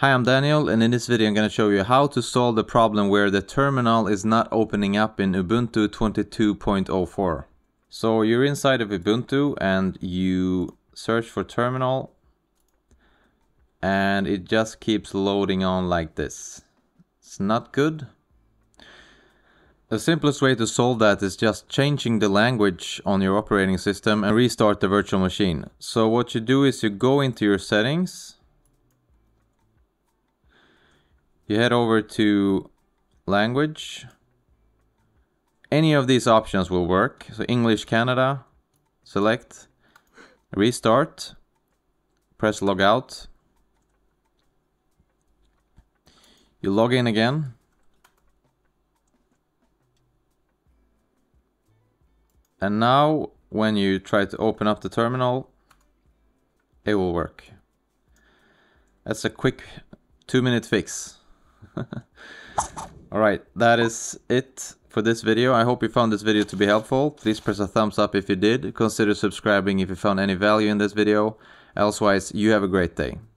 Hi, I'm Daniel, and in this video I'm going to show you how to solve the problem where the terminal is not opening up in Ubuntu 22.04. So you're inside of Ubuntu and you search for terminal, and it just keeps loading on like this. It's not good. The simplest way to solve that is just changing the language on your operating system and restart the virtual machine. So what you do is you go into your settings. You head over to language. Any of these options will work. So English Canada, select, restart, press log out. You log in again. And now when you try to open up the terminal, it will work. That's a quick 2-minute fix. Alright, that is it for this video. I hope you found this video to be helpful. Please press a thumbs up if you did. Consider subscribing if you found any value in this video. Elsewise, you have a great day.